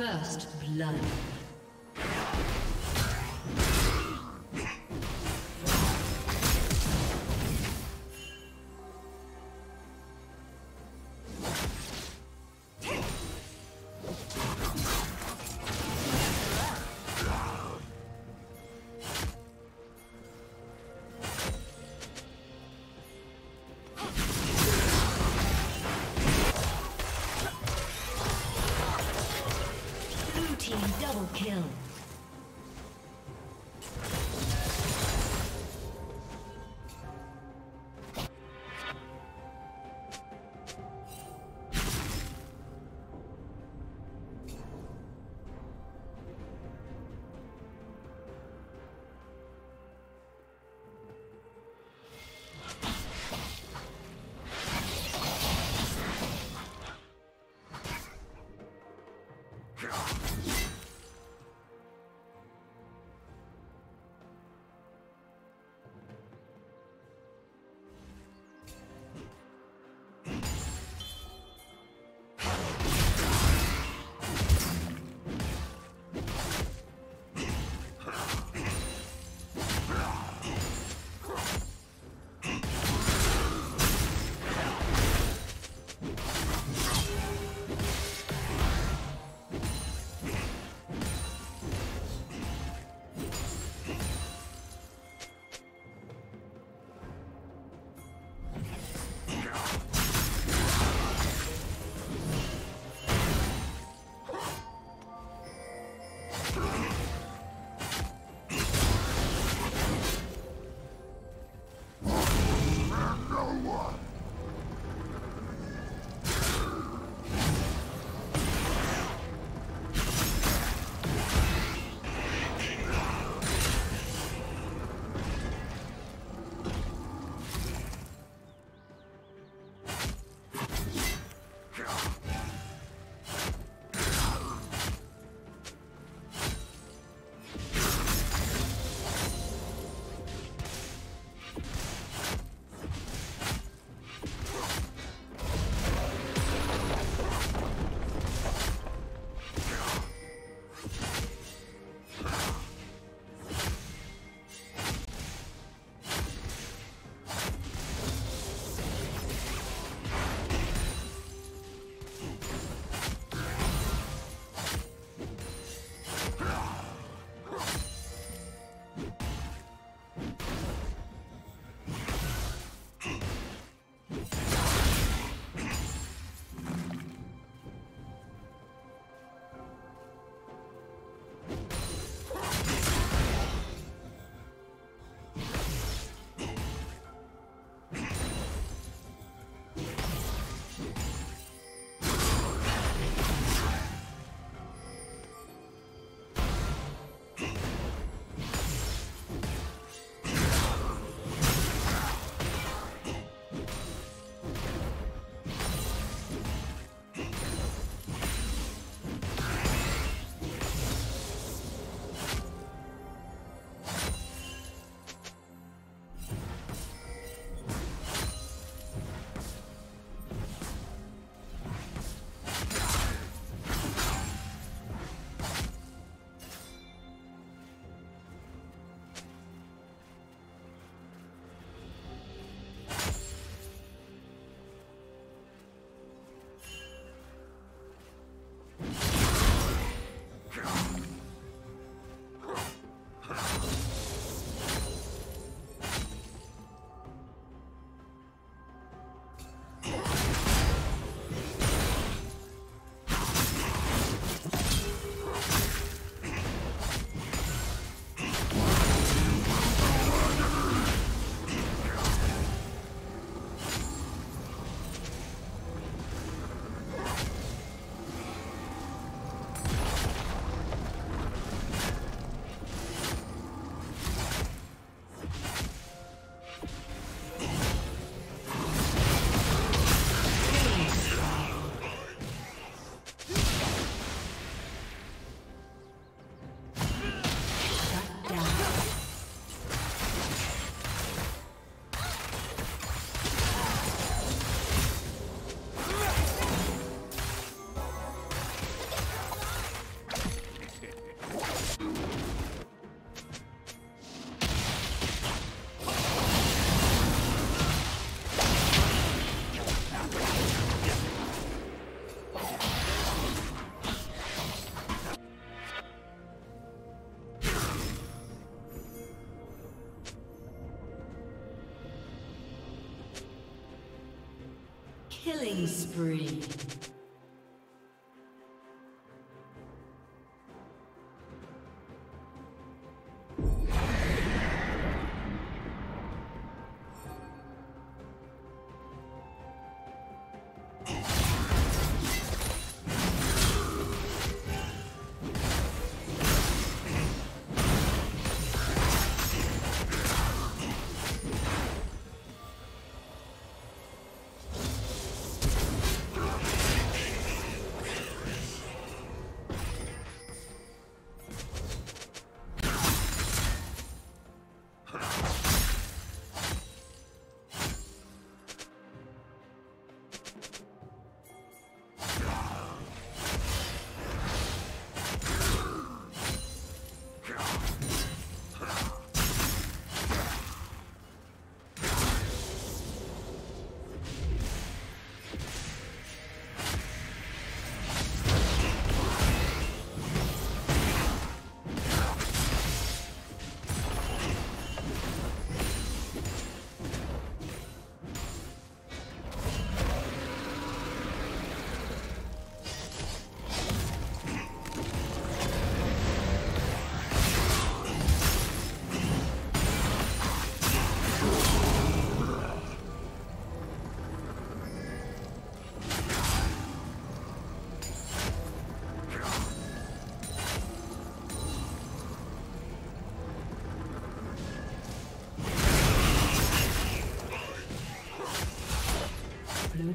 First blood. Double Killing spree. Blue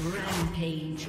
Rampage.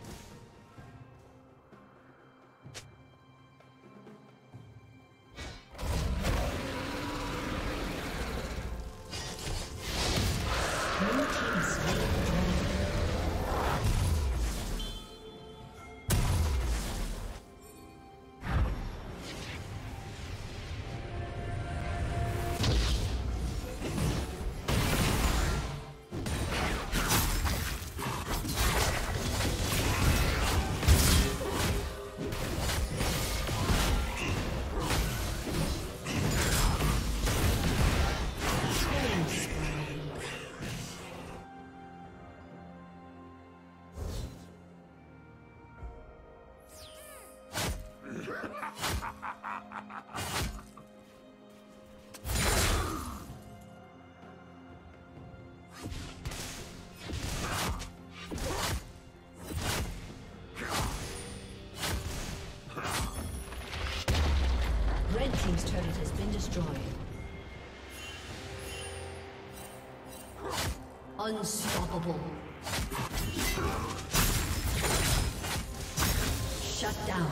Blue team slain the Team's turret has been destroyed. Unstoppable. Shut down.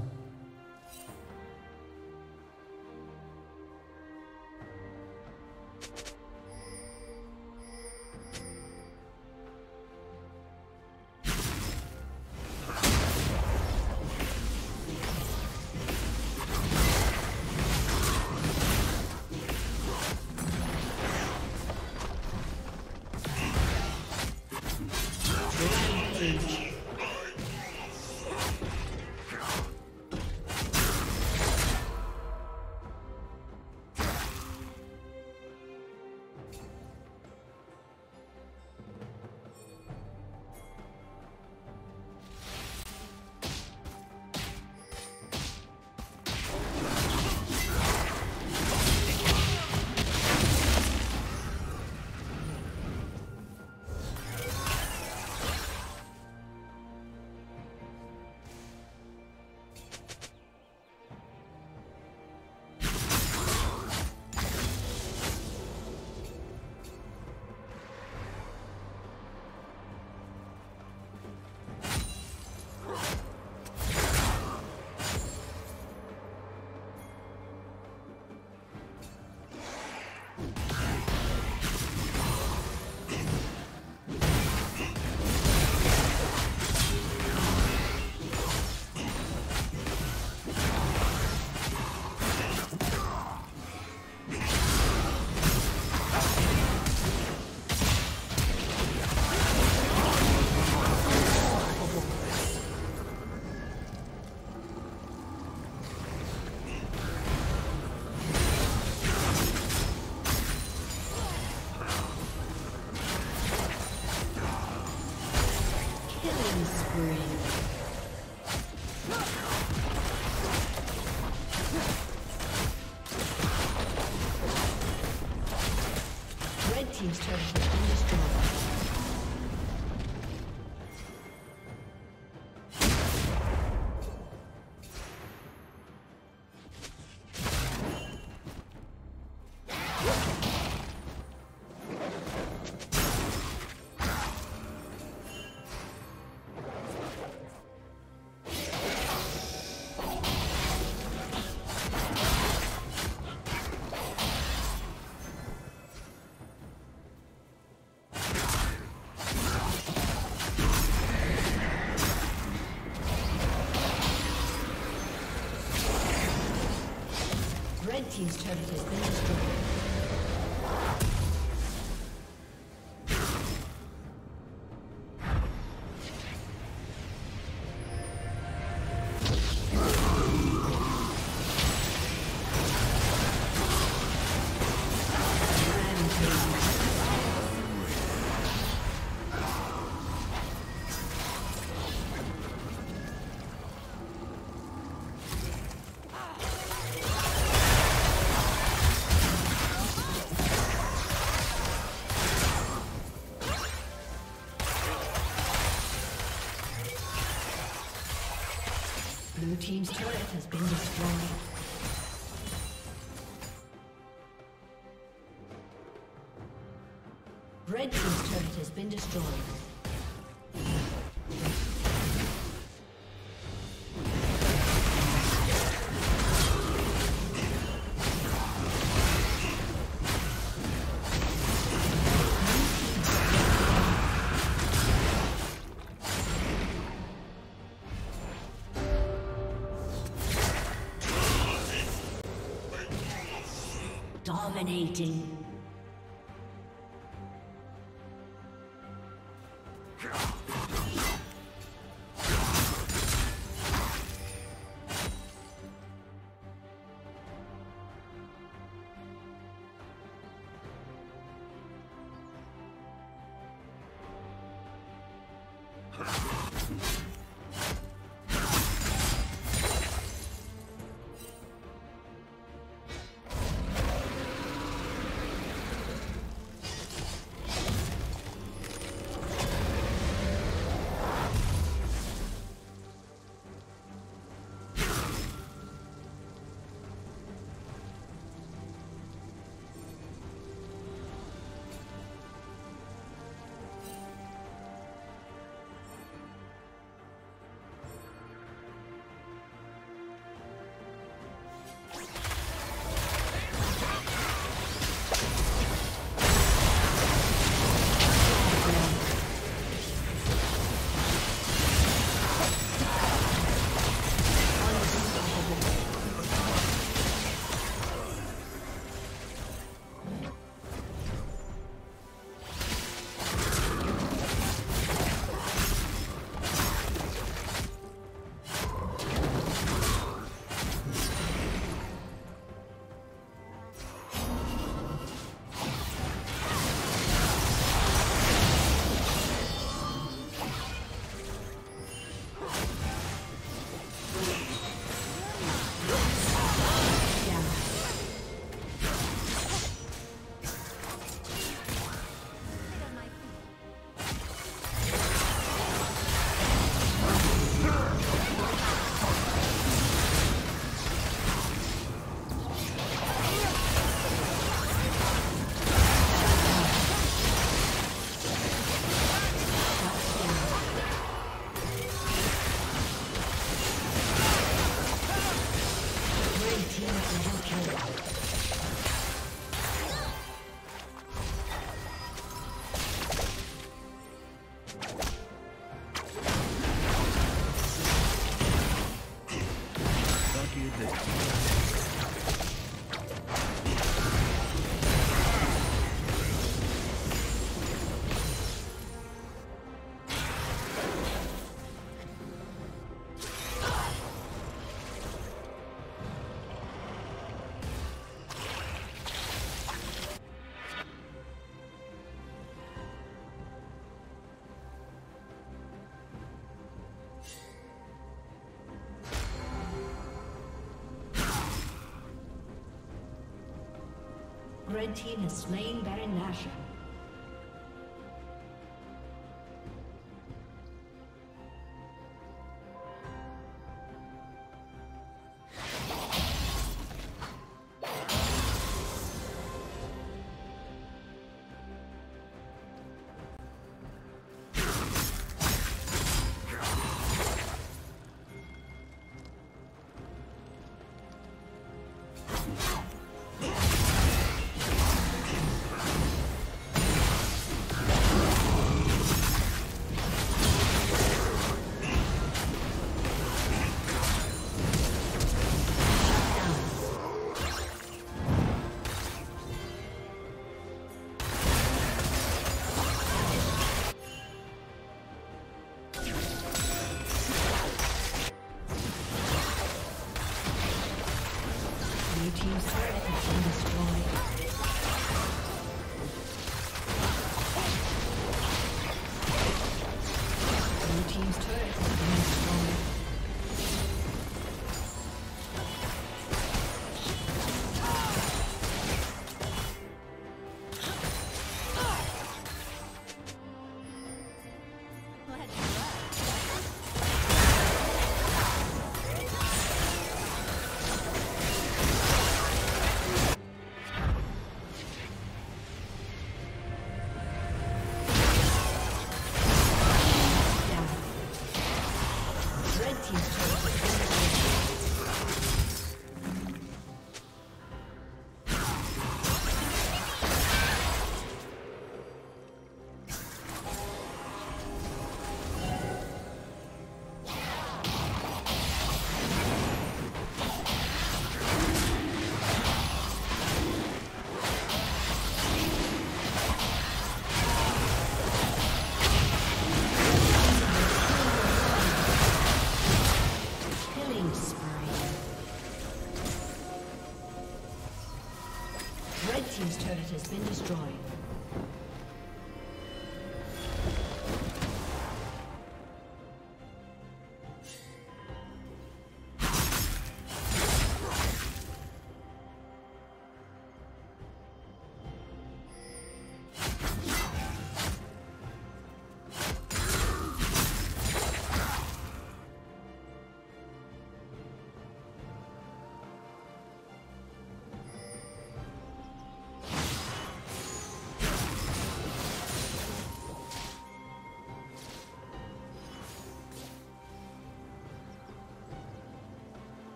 Team's turret has been destroyed. Blue team's turret has been destroyed. Red team's turret has been destroyed. Dominating. Red team has slain Baron Nashor.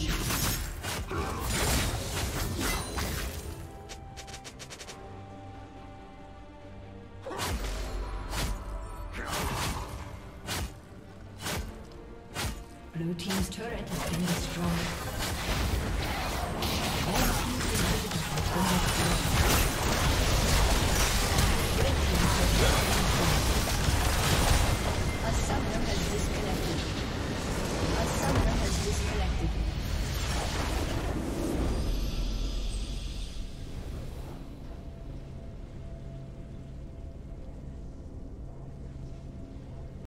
Blue team's turret has been destroyed. All teams inhibitors have been destroyed. Red team's turret has been destroyed. A summoner has disconnected.